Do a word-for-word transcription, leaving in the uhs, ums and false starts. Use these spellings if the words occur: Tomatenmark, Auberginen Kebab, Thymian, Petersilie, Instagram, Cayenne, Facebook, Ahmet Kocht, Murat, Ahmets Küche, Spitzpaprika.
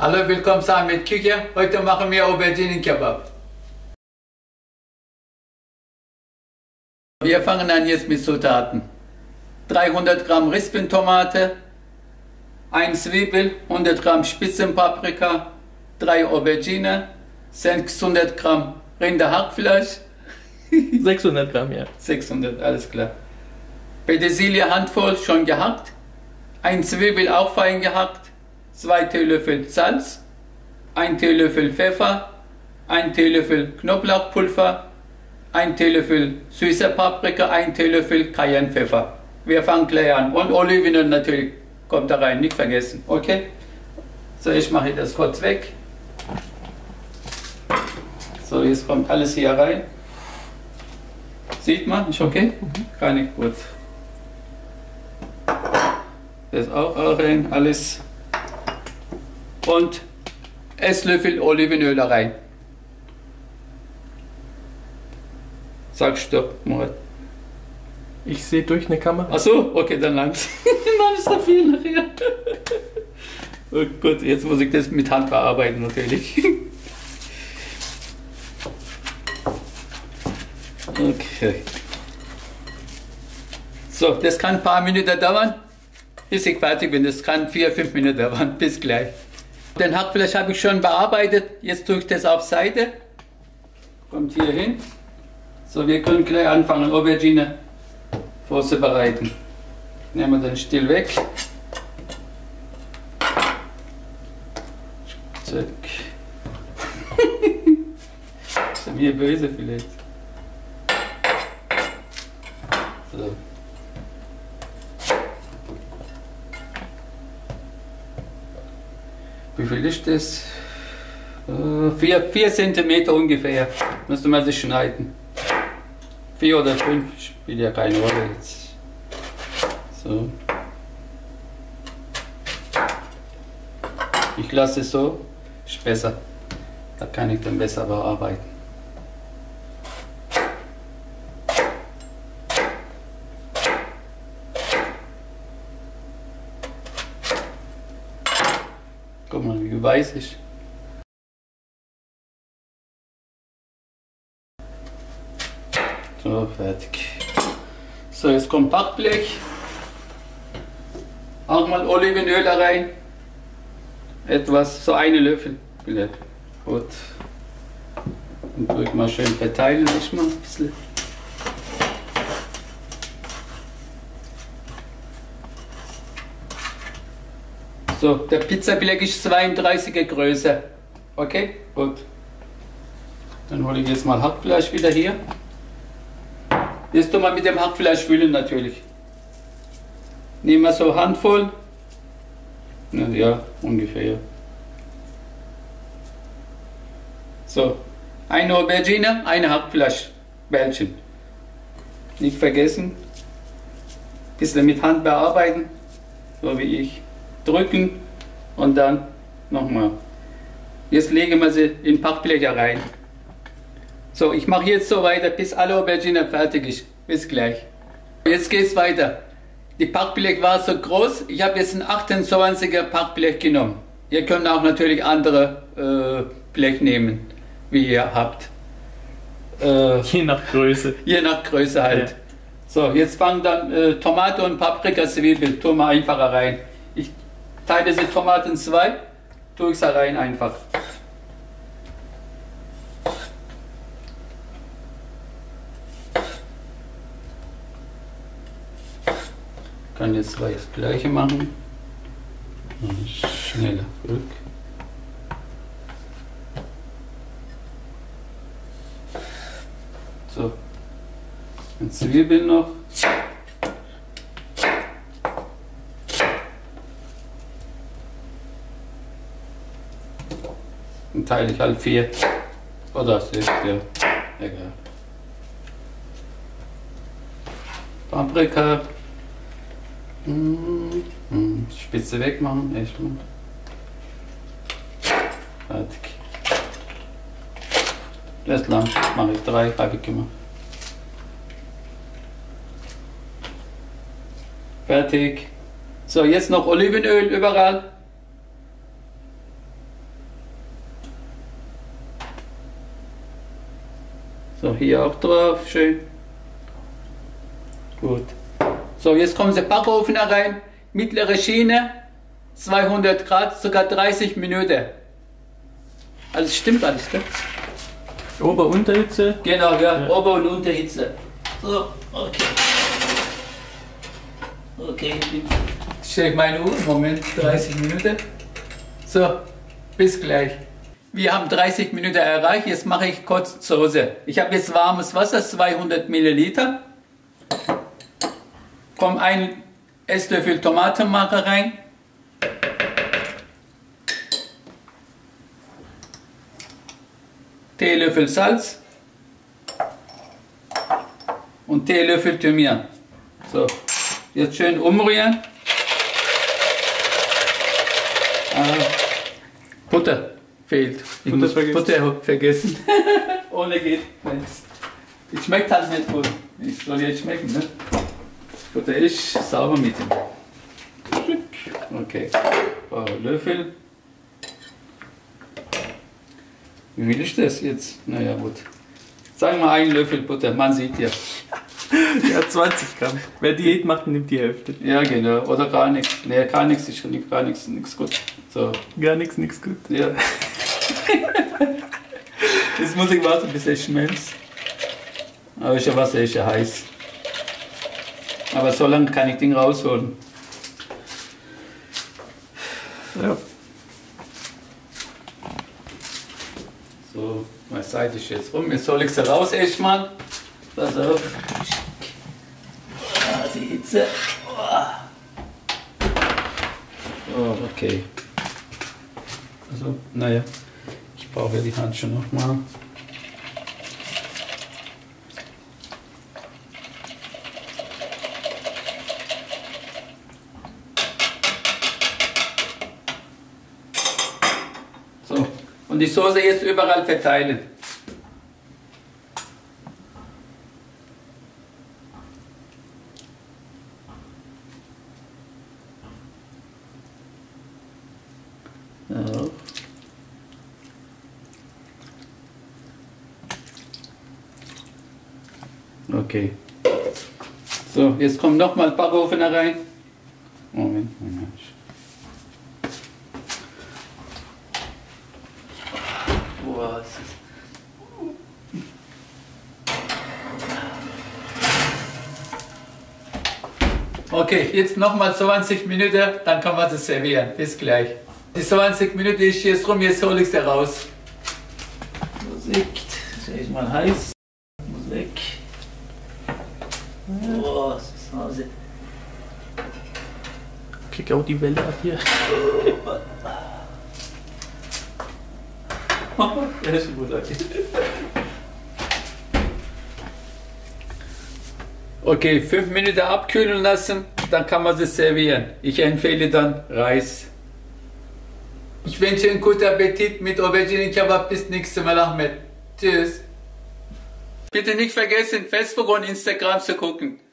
Hallo, willkommen zu Ahmets Küche. Heute machen wir Auberginen Kebab. Wir fangen an jetzt mit Zutaten. dreihundert Gramm Rispentomate, eine Zwiebel, hundert Gramm Spitzenpaprika, drei Aubergine, sechshundert Gramm Rinderhackfleisch. sechshundert Gramm, ja. sechshundert, alles klar. Petersilie Handvoll, schon gehackt. Ein Zwiebel auch fein gehackt. zwei Teelöffel Salz, ein Teelöffel Pfeffer, ein Teelöffel Knoblauchpulver, ein Teelöffel süßer Paprika, ein Teelöffel Cayennepfeffer. Wir fangen gleich an. Und Olivenöl natürlich kommt da rein, nicht vergessen. Okay? So, ich mache das kurz weg. So, jetzt kommt alles hier rein. Sieht man? Ist okay? Gar nicht gut. Das auch rein, alles. Und Esslöffel Olivenöl rein. Sag Stopp, Murat. Ich sehe durch eine Kamera. Ach so, okay, dann lang's. Mann, ist da viel nachher. Oh Gott, jetzt muss ich das mit Hand bearbeiten natürlich. Okay. So, das kann ein paar Minuten dauern, bis ich fertig bin. Das kann vier, fünf Minuten dauern. Bis gleich. Den Hackfleisch habe ich schon bearbeitet. Jetzt tue ich das auf Seite. Kommt hier hin. So, wir können gleich anfangen, Aubergine vorzubereiten. Nehmen wir den Stiel weg. Zack. Ist ja mir böse vielleicht. So. Wie viel ist das? vier Zentimeter ungefähr. Müsste man sich schneiden. vier oder fünf spielt ja keine Rolle jetzt. So. Ich lasse es so, ist besser. Da kann ich dann besser bearbeiten. Guck mal, wie weiß ich. So, fertig. So, jetzt kommt Backblech. Auch mal Olivenöl rein. Etwas, so eine Löffel. Gut. Und drück mal schön verteilen, ich mal ein bisschen. So, der Pizzablech ist zweiunddreißiger Größe. Okay? Gut. Dann hole ich jetzt mal Hackfleisch wieder hier. Jetzt tun wir mit dem Hackfleisch füllen natürlich. Nehmen wir so Handvoll. Na ja, ungefähr. So, eine Aubergine, eine Hackfleischbällchen. Nicht vergessen. Bisschen mit Hand bearbeiten, so wie ich. Drücken und dann nochmal. Jetzt legen wir sie in Backblech rein. So, ich mache jetzt so weiter, bis alle Aubergine fertig ist. Bis gleich. Jetzt geht es weiter. Die Backblech war so groß, ich habe jetzt ein achtundzwanziger Backblech genommen. Ihr könnt auch natürlich andere äh, Blech nehmen, wie ihr habt. Äh, je nach Größe. Je nach Größe halt. Ja. So, jetzt fangen dann äh, Tomate und Paprika, Zwiebel, tun wir einfacher rein. Ich teile die Tomaten zwei, tue ich sie rein einfach. Ich kann jetzt gleich das gleiche machen. Und schneller zurück. So. Und Zwiebeln noch. Dann teile ich halt vier. Oder sechs, ja. Egal. Paprika. Spitze wegmachen, echt mal. Fertig. Das lang mache ich drei, habe ich gemacht. Fertig. So, jetzt noch Olivenöl überall. So, hier auch drauf, schön. Gut. So, jetzt kommt der Backofen rein. Mittlere Schiene, zweihundert Grad, sogar dreißig Minuten. Alles stimmt alles, gell? Ober- und Unterhitze? Genau, ja, ja. Ober- und Unterhitze. So, okay. Okay, ich stelle meine Uhr, Moment, dreißig Minuten. So, bis gleich. Wir haben dreißig Minuten erreicht, jetzt mache ich kurz Soße. Ich habe jetzt warmes Wasser, zweihundert Milliliter. Kommt ein Esslöffel Tomatenmark rein. Teelöffel Salz. Und Teelöffel Thymian. So, jetzt schön umrühren. Ah, Butter fehlt. Ich Butter muss vergessen. Butter vergessen. Ohne geht nichts. Es schmeckt halt nicht gut. Ich soll jetzt schmecken, ne? Butter ist sauber mit ihm. Okay. Ein paar Löffel. Wie viel ist das jetzt? Naja, gut. Sagen wir einen Löffel Butter, man sieht ja. Ja, zwanzig Gramm. Wer Diät macht, nimmt die Hälfte. Ja, genau. Oder gar nichts. Ne, gar nichts ist schon gar nichts, nichts gut. So. Gar nichts, nichts gut. Ja. Jetzt muss ich warten, bis es schmilzt. Aber das Wasser ist ja heiß. Aber so lange kann ich den rausholen. Ja. So, meine Seite ist jetzt rum. Jetzt soll ich sie raus erstmal. Pass auf. Ah, die Hitze. Oh, okay. Also, naja, ich brauche die Hand schon nochmal. Und die Soße jetzt überall verteilen. So. Okay. So, jetzt kommen nochmal ein paar Backofen rein. Moment, Moment. Okay, jetzt nochmal zwanzig Minuten, dann kann man sie servieren. Bis gleich. Die zwanzig Minuten ist jetzt rum, jetzt hole ich sie raus. Musik, das ist mal heiß. Musik. Oh, das ist Hause. Krieg auch die Welle ab hier. Ja, das ist gut, okay. Okay, fünf Minuten abkühlen lassen, dann kann man sie servieren. Ich empfehle dann Reis. Ich wünsche einen guten Appetit mit Auberginen Kebab. Bis nächstes Mal, Ahmet. Tschüss. Bitte nicht vergessen, Facebook und Instagram zu gucken.